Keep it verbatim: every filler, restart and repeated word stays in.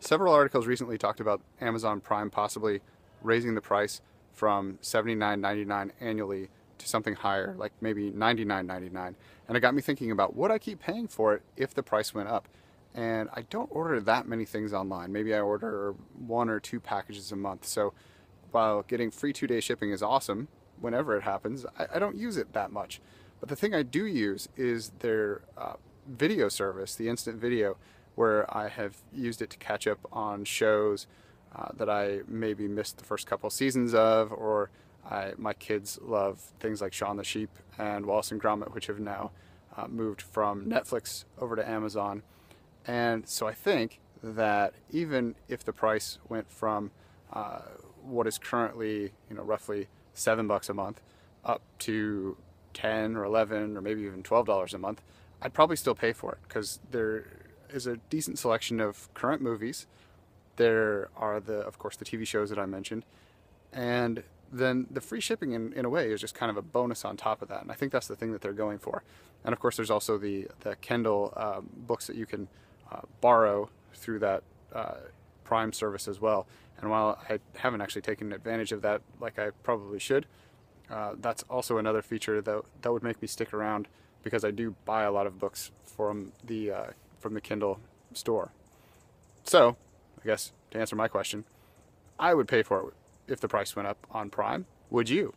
Several articles recently talked about Amazon Prime possibly raising the price from seventy-nine ninety-nine annually to something higher, like maybe ninety-nine ninety-nine. And it got me thinking about, would I keep paying for it if the price went up? And I don't order that many things online. Maybe I order one or two packages a month. So while getting free two-day shipping is awesome, whenever it happens, I, I don't use it that much. But the thing I do use is their uh, video service, the Instant Video, where I have used it to catch up on shows uh, that I maybe missed the first couple seasons of, or I, my kids love things like Shaun the Sheep and Wallace and Gromit, which have now uh, moved from Netflix over to Amazon. And so I think that even if the price went from uh, what is currently, you know, roughly seven bucks a month up to ten or eleven or maybe even twelve dollars a month, I'd probably still pay for it, because there is a decent selection of current movies. There are, the, of course, the T V shows that I mentioned. And then the free shipping, in, in a way, is just kind of a bonus on top of that. And I think that's the thing that they're going for. And of course, there's also the, the Kindle uh, books that you can uh, borrow through that uh, Prime service as well. And while I haven't actually taken advantage of that like I probably should, uh, that's also another feature that, that would make me stick around, because I do buy a lot of books from the, uh, from the Kindle store. So I guess to answer my question, I would pay for it if the price went up on Prime. Would you?